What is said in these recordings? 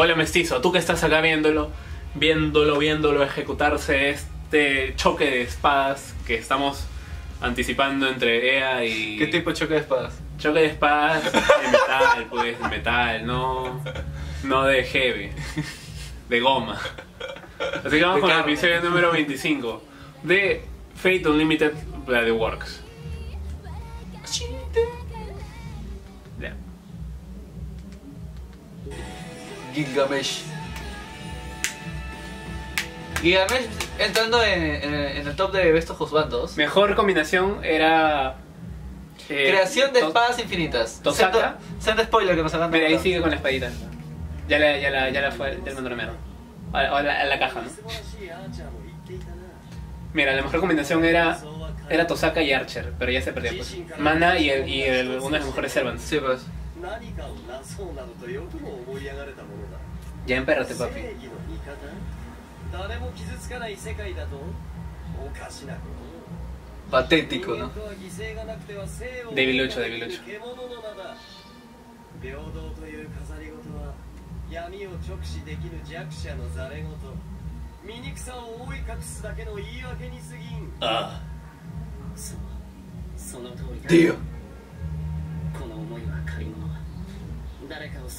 Hola mestizo, tú que estás acá viéndolo ejecutarse este choque de espadas que estamos anticipando entre Ea y... ¿Qué tipo de choque de espadas? Choque de espadas de metal, pues, metal, no de heavy, de goma. Así que vamos con el episodio número 25 de Fate Unlimited Bladeworks. Yeah. Gilgamesh entrando en el top de estos juzgandos. Mejor combinación era... creación de espadas infinitas. Tohsaka. Santo spoiler que nos hagan. Mira, ahí sigue con la espadita. Ya la fue, ya el mandó la mierda. A la caja, ¿no? Mira, la mejor combinación era Tohsaka y Archer, pero ya se perdió pues. Mana y uno de los mejores servants. Sí, pues. Ya empérate, papi. Patético, ¿no? Debilucho. Ah. Tío.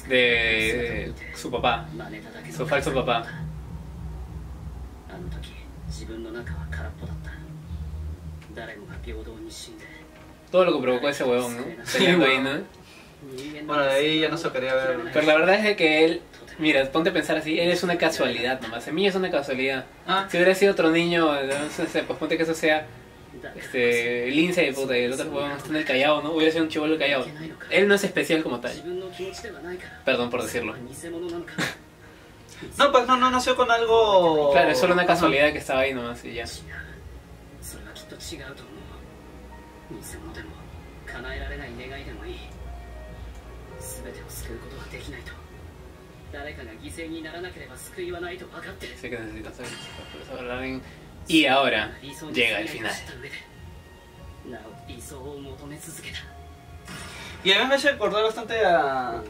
De su papá, su falso papá. Todo lo que provocó ese huevón, ¿no? Teniendo ahí, ¿no? Bueno, de ahí ya no se quería ver. Pero la verdad es de que él, mira, ponte a pensar así, él es una casualidad nomás. En mí es una casualidad. Ah. Si hubiera sido otro niño, entonces, pues ponte que eso sea Lince de puta y el otro huevón está en el Callao, ¿no? Hubiera sido un chibolo del Callao. Él no es especial como tal. Perdón por decirlo. No, pues no nació con algo... Claro, es solo una casualidad que estaba ahí nomás y ya. Sé que necesitas hablar bien. Y ahora llega el final. Y además me hace acordar bastante a...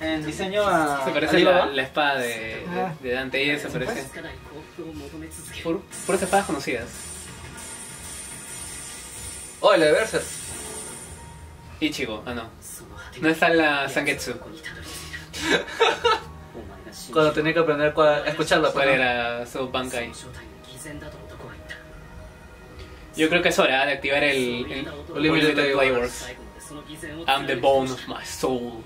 en diseño a... Se parece a la espada de Dante. Ella se parece por esas espadas conocidas. Oh, la de Berserk. Ichigo, ah no. No está la Sangetsu. Cuando tenía que aprender a escucharla. ¿Cuál era su Bankai? Yo creo que es hora de activar el Unlimited Bladeworks. I'm the bone of my soul.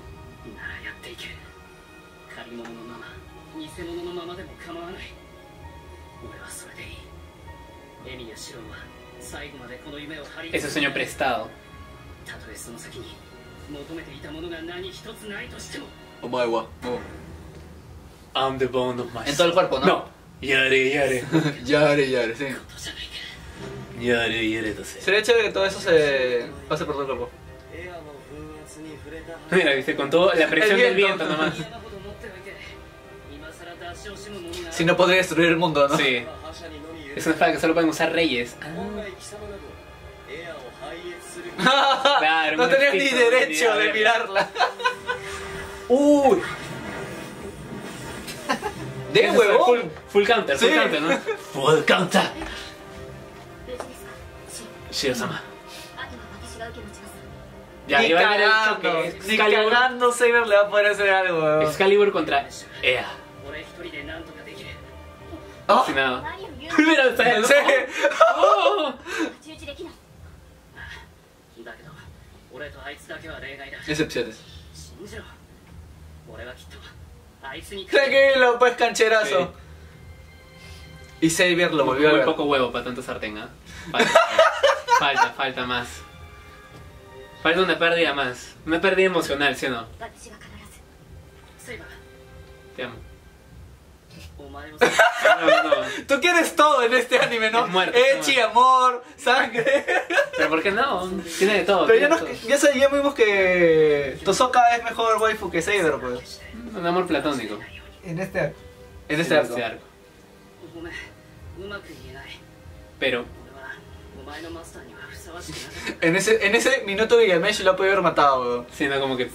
Ese sueño prestado. Omaewa. I'm the bone of my soul. En todo el cuerpo, ¿no? No. Yare, sí. Yare, entonces. Sería chévere que todo eso se pase por todo el cuerpo. Mira, viste, con toda la presión del viento nomás. Si no podría destruir el mundo, ¿no? Sí. Es una espada que solo pueden usar reyes. Ah. Claro, no tenías ni derecho de mirarla. Uy. De huevo. Full counter, ¿no? Full counter. Shiro-sama. Ya, ni cagando. Ni cagando Saber le va a poder hacer algo, huevo. Excalibur contra Ea. Oh. Sin nada. Mira, está el... ¡Oh! Excepciones. Tranquilo, pues, cancherazo. Sí. Y Saber lo volvió a ver. Muy poco huevo para tanto sartén, ¿ah? ¿Eh? Falta más. Falta una pérdida más. Una pérdida emocional, ¿sí o no? Te amo. No. Tú quieres todo en este anime, ¿no? Echi, amor, sangre. Pero ¿por qué no? Tiene de todo. Pero ya vimos que Tohsaka es mejor waifu que Saber, pues. Un amor platónico. En este arco. Pero en ese minuto Gilgamesh lo ha podido haber matado, weón. Sí, no, como que...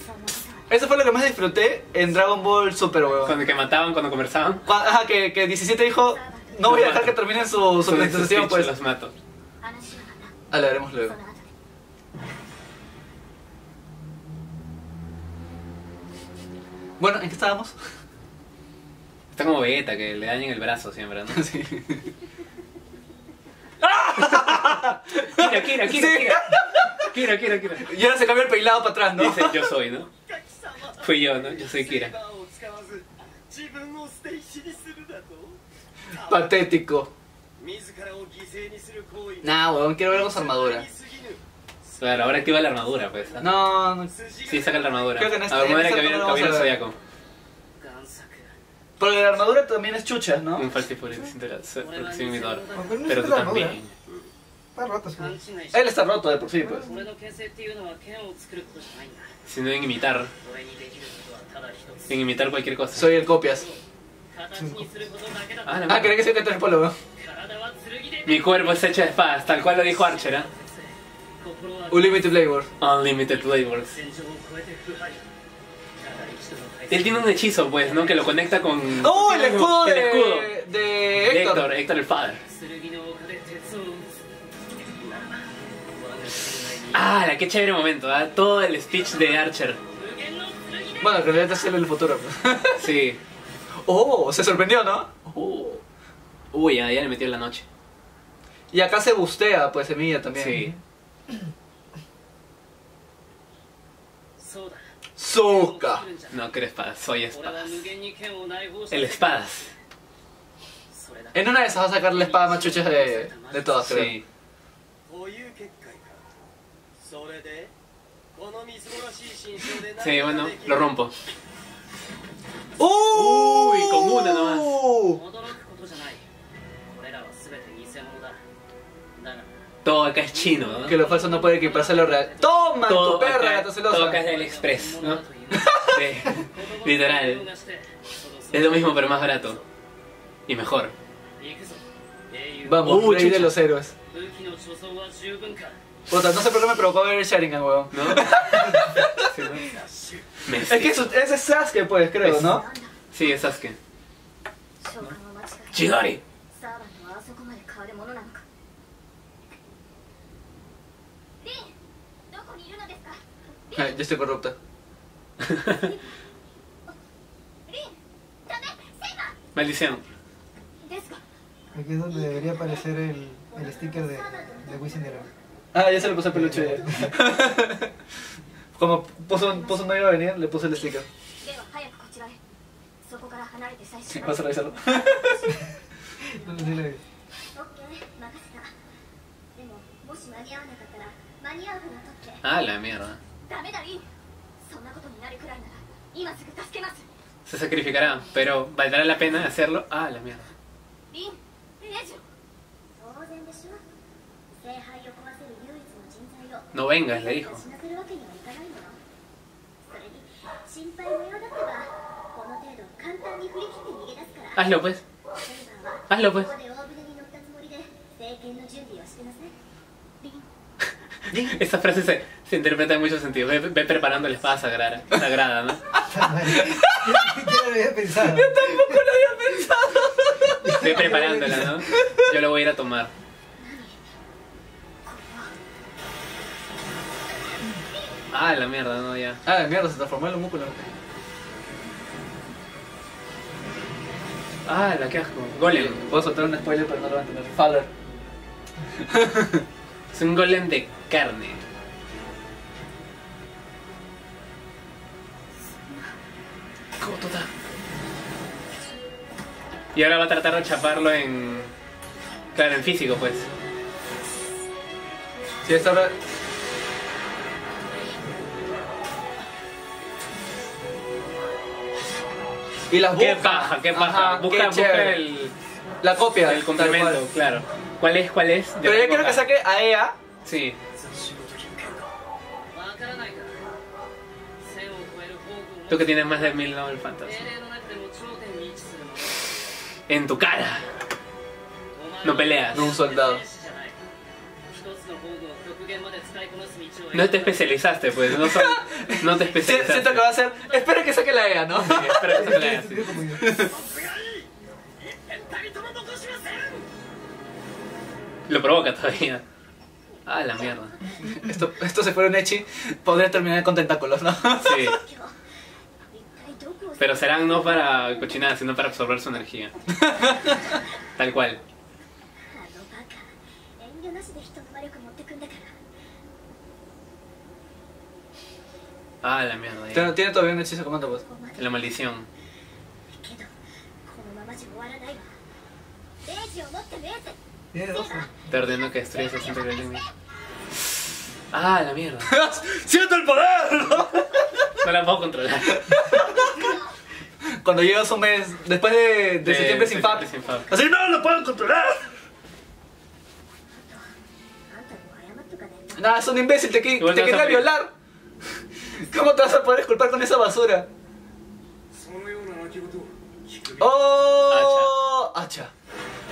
Eso fue lo que más disfruté en Dragon Ball Super, weón. Cuando que mataban, cuando conversaban. Ajá, que 17 dijo, no voy a dejar que terminen su presentación, pues los mato. Ah, lo haremos luego. Bueno, ¿en qué estábamos? Está como Vegeta, que le dañen el brazo siempre, ¿no? Sí. Kira. Y ahora se cambia el peinado para atrás, ¿no? Dice, yo soy, ¿no? Fui yo, ¿no? Yo soy Kira. Patético. Nah, weón, quiero verlos armadura. Claro, ahora activa la armadura, pues. No, no. Sí, saca la armadura. Creo que en este, a ver, en este no vamos a ver. Pero la armadura también es chucha, ¿no? Un falso proximidor. Pero tú también. Está roto, sí. Él está roto de por sí, pues. Si no deben imitar. Sin imitar cualquier cosa. Soy el copias. Ah, ¿crees que soy Cantor Polo, no? Mi cuerpo es hecho de espadas, tal cual lo dijo Archer, ¿eh? Unlimited Bladeworks. Unlimited Bladeworks. Él tiene un hechizo, pues, ¿no? Que lo conecta con... ¡Oh, el escudo! El escudo de Héctor. Héctor el padre. Ah, la que chévere momento, ¿eh? Todo el speech de Archer. Bueno, que debería hacerlo en el futuro. Sí. Oh, se sorprendió, ¿no? Oh. Uy, ya le metió en la noche. Y acá se bustea, pues, Emilia también. Sí. Soka. No creo espadas, soy espadas. El espadas. En una de esas va a sacar la espada más chucha de todas, creo. Sí. Sí, bueno, lo rompo. Uy, con una nomás. Todo acá es chino, ¿no? Que lo falso no puede equiparse a lo real. ¡Toma tu perra, gato celosa! Todo acá es del Express, ¿no? Sí, literal. Es lo mismo pero más barato. Y mejor. Vamos, rey de los héroes. Puta, no sé por qué me provocó ver el Sharingan, huevón. ¿No? Sí, ¿no? Es que ese es Sasuke, pues, creo, es, ¿no? Sí, es Sasuke. ¡Chidori! Yo estoy corrupta. Maldición. Aquí es donde debería aparecer el sticker de Wisinero. Ah, ya se lo puse a peluche. Como puso no iba a venir, le puse el sticker. Sí, vas a revisarlo. Ah, la mierda. Se sacrificará, pero ¿valdrá la pena hacerlo? Ah, la mierda. No vengas, le dijo. Hazlo pues. Hazlo pues. Esa frase se interpreta en muchos sentidos. Ve preparando la espada sagrada, ¿no? Yo lo había pensado. Yo tampoco lo había pensado. Ve preparándola, ¿no? Yo lo voy a ir a tomar. Ah, la mierda, no, ya. Ah, la mierda, se transformó en un músculo. Ah, la que asco. Golem. Voy a soltar un spoiler pero no lo van a tener. Father. Es un golem de carne. Y ahora va a tratar de chaparlo en... Claro, en físico, pues. Sí, esta hora... Y las busca. Qué paja. Busca la copia. El complemento, claro. ¿Cuál es? Pero yo quiero que saque a Ea. Sí. Tú que tienes más de 1000 Nobel Fantasy. En tu cara. No peleas. No un soldado. No te especializaste, pues. No, No te especializaste. Siento que va a ser... Espero que saque la Ea, ¿no? Sí, espero que saque la Ea, sí. Lo provoca todavía. Ah, la mierda. Esto se fuera un ecchi, podría terminar con tentáculos, ¿no? Sí. Pero serán no para cochinadas, sino para absorber su energía. Tal cual. Ah, la mierda. Pero tiene todavía un hechizo comando, pues. La maldición. Te ordeno que destruyes a Santo Grial de mí. Ah, la mierda. ¡Siento el poder! No la puedo controlar. Cuando llevas un mes, después de septiembre sin Fab. Así no lo puedo controlar. Nah, es un imbécil, te quería violar. ¿Cómo te vas a poder disculpar con esa basura? ¡Oh! ¡Hacha!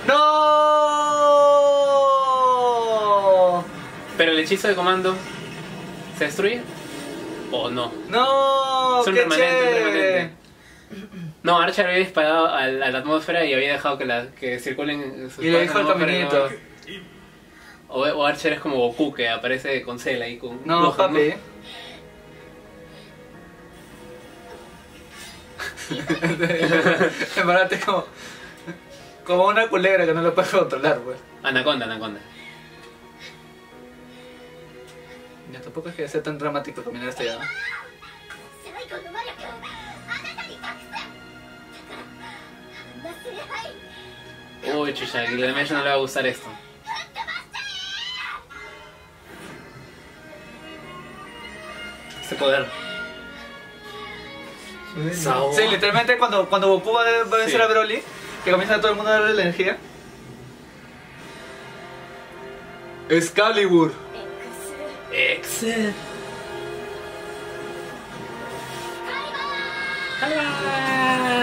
¡No! ¿Pero el hechizo de comando se destruye? ¿O no? ¡No! Es un permanente. No, Archer había disparado a la atmósfera y había dejado que circulen sus... Y le dejó el caminito. O Archer es como Goku, que aparece con Cell ahí con... No, Gohan, papi. ¿No? En verdad es como una culebra que no lo puedes controlar, pues. Anaconda, anaconda. Ya tampoco es que sea tan dramático caminar hasta allá, ¿no? Uy, chucha, a Gilgamesh no le va a gustar esto. Este poder. Sí, literalmente cuando Goku va a vencer a Broly, que comienza a todo el mundo a darle la energía. Excalibur. Excel.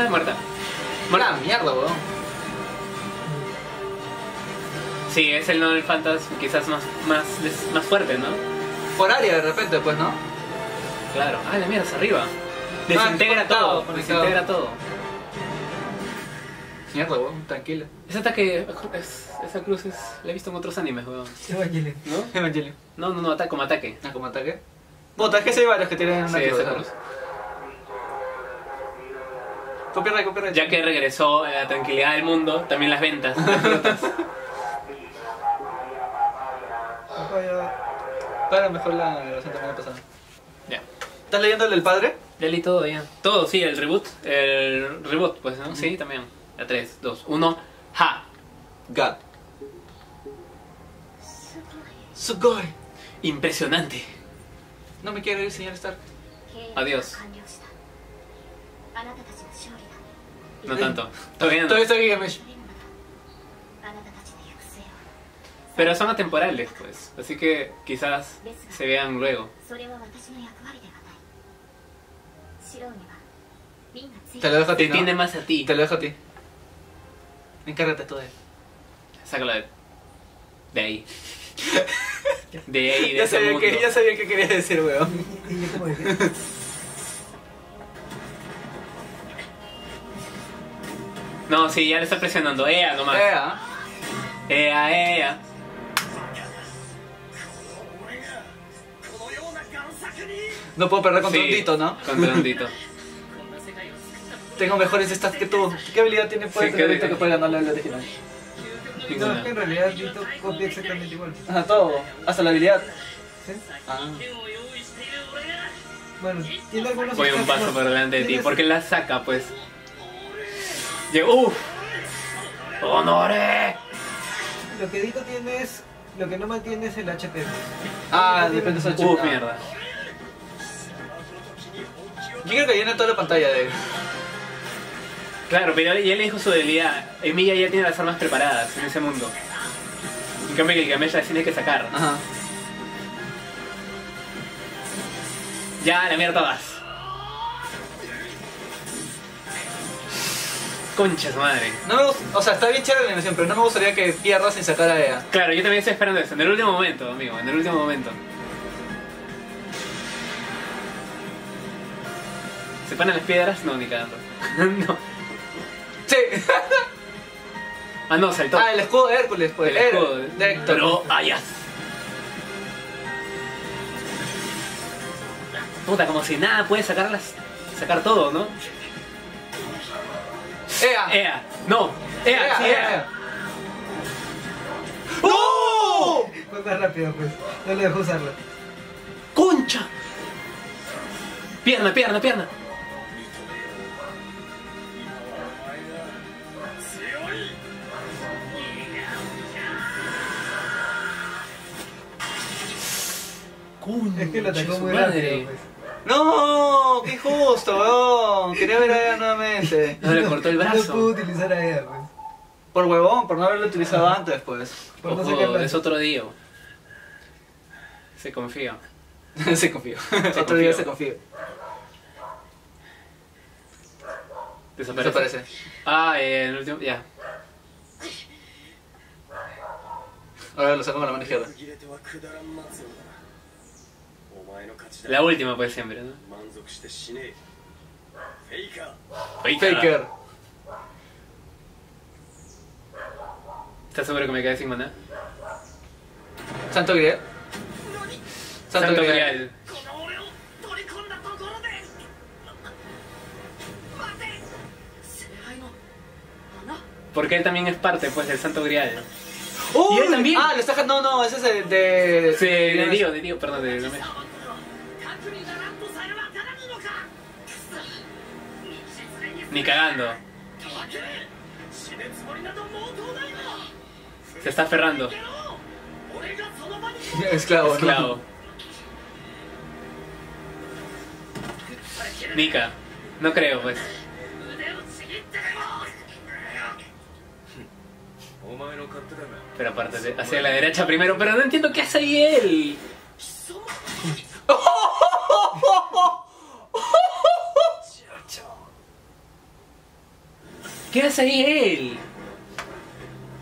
Muerta. Muerta, mierda, weón. Sí, es el no del fantasma, quizás más fuerte, ¿no? Por área de repente, pues, ¿no? Claro. Ah, la mierda, es arriba. Desintegra todo, desintegra todo. Mierda, weón, tranquila. Ese ataque, esa cruz la he visto en otros animes, weón. Evangelion. ¿No? Evangelion. No, ataque como ataque. Ah, como ataque. Bueno, es que sí hay varios que tienen una cruz. Sí, esa cruz. Copyright. Ya que regresó a la tranquilidad del mundo, también las ventas, las frutas. Para mejor la grabación también ha pasado. Ya. ¿Estás leyendo el del padre? Ya leí todo, ya. Todo, sí, el reboot. El reboot, pues, ¿no? Sí, también. La 3, 2, 1. ¡Ja! God. Sugoi. Impresionante. No me quiero ir, señor Stark. Adiós. No tanto. Todavía no. Todavía está Gilgamesh. Pero son atemporales, pues. Así que quizás se vean luego. Te lo dejo a ti, ¿no? Tiene más a ti. Te lo dejo a ti. Encárgate tú de él. Sácalo de ahí. De ahí, de ese mundo. Ya sabía que querías decir, weón. No, sí, ya le está presionando. Ea nomás. Ea. No puedo perder contra un Dito, ¿no? Contra un Dito. Tengo mejores stats que tú. ¿Qué habilidad tiene poder tener Dito que puede ganar la habilidad original? No, es que en realidad Dito copia exactamente igual. Ajá, todo. Hasta la habilidad. ¿Sí? Ah. Bueno, tiene algunos... Voy un paso por delante de ti. ¿Por qué la saca, pues? ¡Uf! ¡Honore! Lo que Dito tiene es... Lo que no mantiene es el HP. Ah, depende de su HP. ¡Uf, mierda! Yo creo que llena toda la pantalla de él. Claro, pero ya le dijo su debilidad. Emilia ya tiene las armas preparadas en ese mundo. En cambio que el Gilgamesh las tiene que sacar. Ajá. Ya, la mierda vas. Concha su madre. No, o sea, está bien chévere la animación, pero no me gustaría que pierdas sin sacar a Ea. Claro, yo también estoy esperando eso. En el último momento, amigo. En el último momento. separan las piedras, no, ni cagando. No. Sí. Ah, no, saltó. Ah, el escudo de Hércules, pues. El escudo de Héctor. Pero, ayas. Puta, como si nada puede sacarlas. Sacar todo, ¿no? Ea. Ea. No. Ea, Ea, sí, Ea. Ea. ¡No! Fue más rápido, pues. No lo dejó usarla. ¡Concha! Pierna, pierna, pierna. Es que lo atacó muy rápido, pues. ¡No! ¡Qué injusto, weón! Quería ver a Ea nuevamente. No, le cortó el brazo. No pudo utilizar a Ea, pues. Por huevón, por no haberlo utilizado antes, pues. Por no sé qué. Es otro día. Se confía. Se confía. Otro día se confía. Desaparece. Ah, en el último... Ya. Ahora lo saco con la mano izquierda. La última, pues, siempre, ¿no? Faker. Faker. ¿Estás seguro que me quedé sin maná? Santo Grial. Santo Grial. Porque él también es parte, pues, del Santo Grial, ¿no? ¡Oh! ¿Y él también? Ah, lo está... No, no, ese es el de... Sí, de Dio, perdón, de Gilgamesh. Ni cagando. Se está aferrando. Esclavo, esclavo. ¿No? Nika, no creo, pues. Pero aparte, hacia la derecha primero, pero no entiendo qué hace ahí él. ¿Qué hace ahí él?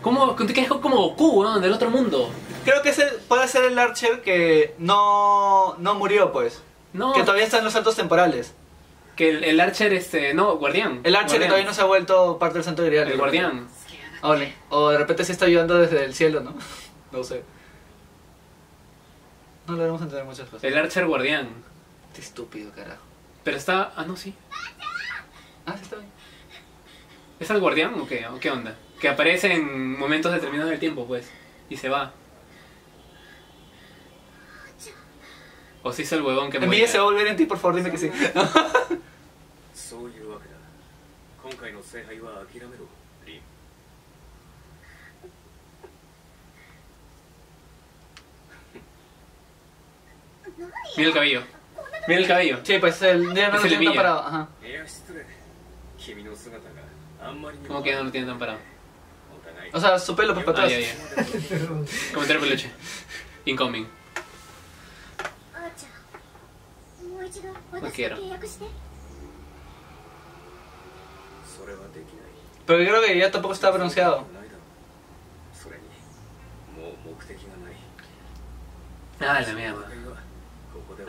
¿Cómo te quedas como Goku, ¿no? Del otro mundo? Creo que ese puede ser el Archer que no murió, pues. No. Que todavía están los saltos temporales. Que el Archer, no, guardián. El Archer guardián. Que todavía no se ha vuelto parte del Santo Grial. El guardián. O de repente se está ayudando desde el cielo, ¿no? No sé. No lo haremos entender muchas cosas. El Archer guardián. Qué estúpido, carajo. Pero está... Ah, no, sí. Ah, sí está bien. ¿Es el guardián o qué? ¿O qué onda? Que aparece en momentos determinados del tiempo, pues. Y se va. O si es el huevón que muere. Se va a volver en ti, por favor, dime que sí. Mira el cabello. Mira el cabello. Sí, pues el día no lo tiene tan parado. Ajá. ¿Cómo que no lo tiene tan parado? O sea, su pelo para atrás. Comentario peluche. Incoming. No quiero. Pero yo creo que ya tampoco está pronunciado. Ah, la mierda.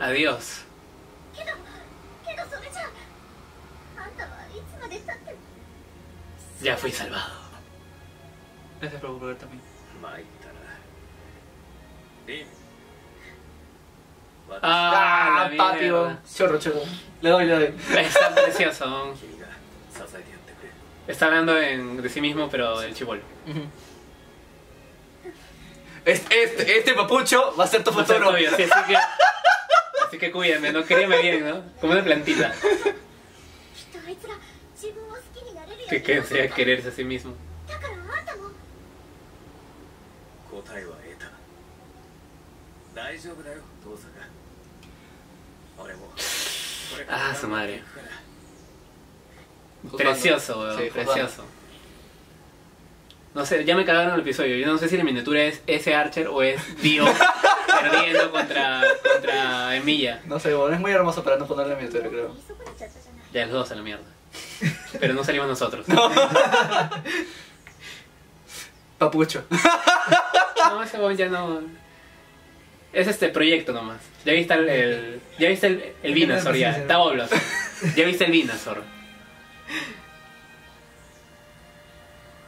Adiós. Ya fui salvado. Gracias por volver también. Ah, papi, chorro. Le doy. Está precioso. Está hablando de sí mismo, pero el chibolo. Este papucho va a ser tu futuro. Así que cuídame, no queríame bien, ¿no? Como una plantita. Que sea quererse a sí mismo. Ah, su madre. Precioso, weón, sí, precioso. No sé, ya me cagaron el episodio. Yo no sé si la miniatura es ese Archer o es Dio perdiendo contra Emilia. No sé, bueno, es muy hermoso para no ponerle la miniatura, creo. Ya los dos a la mierda. Pero no salimos nosotros. No. Papucho. No, ese bon ya no. Es proyecto nomás. Ya viste el Vina, Soria. Está oblos. Ya viste el Venusaur.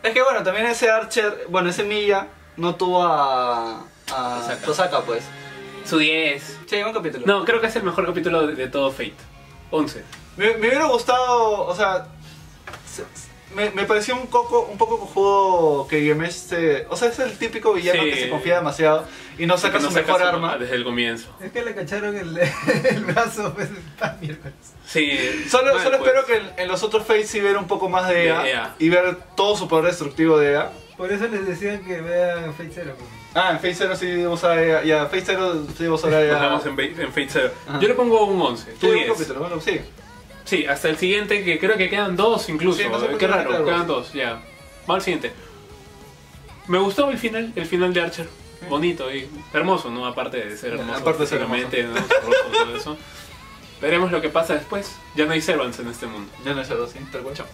Es que bueno, también ese Archer, bueno, ese Milla no tuvo a Tohsaka, pues. Su 10. Sí, un capítulo. No, creo que es el mejor capítulo de todo Fate. 11. Me hubiera gustado, o sea, me pareció un poco cojudo que Gilgamesh se... O sea, es el típico villano que se confía demasiado y no saca su mejor arma desde el comienzo. Es que le cacharon el brazo, pues, miércoles. Sí. Solo espero que en los otros Fates sí ver un poco más de Ea y ver todo su poder destructivo de Ea. Por eso les decían que vean Fate Zero. Ah, en Fate Zero sí vamos a Ea. Ya, Fate Zero sí vamos a Ea. Estamos en Fate Zero. Yo le pongo un 11. Tú 10. Bueno, sí. Sí, hasta el siguiente, que creo que quedan dos incluso. Sí, no sé qué raro, quedan dos, ya. Vamos al siguiente. Me gustó el final de Archer. Sí. Bonito y hermoso, ¿no? Aparte de ser hermoso. Aparte de ser hermoso. ¿No? Todo eso. Veremos lo que pasa después. Ya no hay Servants en este mundo. Ya no hay Servants, sí, tal cual. Chao.